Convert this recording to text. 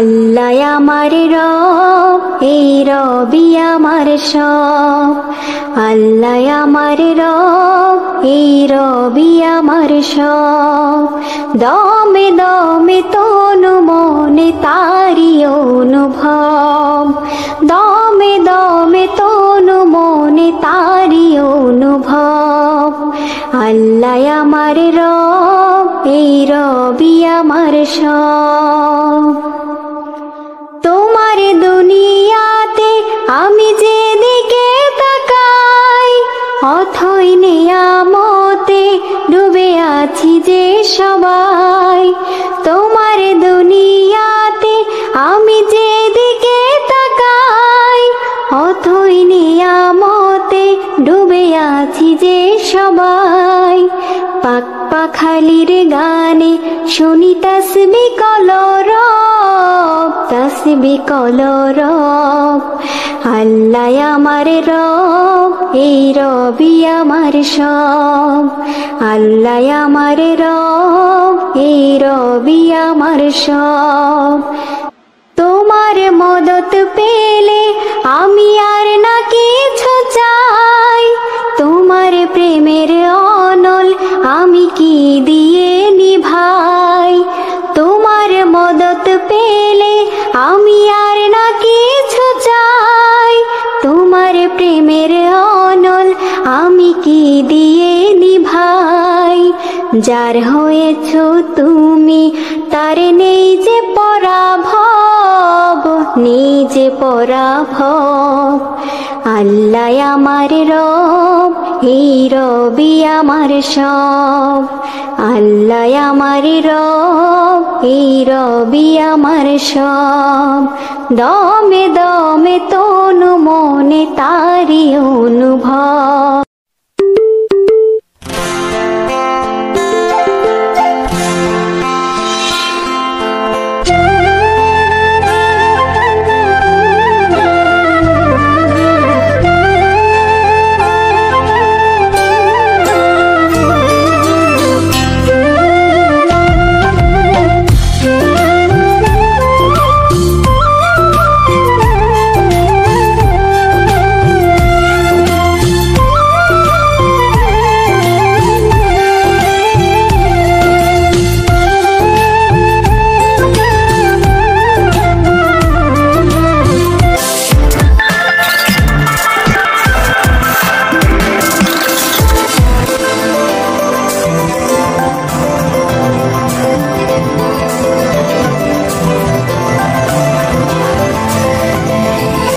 আল্লাহ আমার রব, এই রবি আমার সব। আল্লাহ আমার রব, এই রবি আমার সব। দমে দমে তনু মনে তারি অনুভব, দমে দমে তনু মনে তারি অনুভব। আল্লাহ আমার রব, এই রবি আমার সব। তোমার দুনিয়াতে আমি যেদিকে তাকাই, অথই নিয়ামতে ডুবে আছি যে সবাই। তোমার দুনিয়াতে আমি যেদিকে তাকাই, অথই নিয়ামতে ডুবে আছি যে সবাই। পাক পাখালির গানে শুনি তাসবি কলর, তাসবি কলর। আল্লাহ আমার রব, এই রবি আমার সব। আল্লাহ আমার রব, এই রবি আমার সব। তোমার মদত পেলে আমি আর না কিছু চাই, তোমার প্রেমের অনল আমি কি দিয়ে নিভাই। তোমার মদত পেলে আমি আর না কিছু চাই, তোমার প্রেমের অনল আমি কি দিয়ে নিভাই। যার হয়েছ তুমি তার নেই যে পরাভব, নেই যে পরাভব। আল্লাহ আমার রব, এই রবি আমার সব। আল্লাহ আমার রব, এই রবি আমার সব। দমে দমে তনু মনে তারি অনুভব।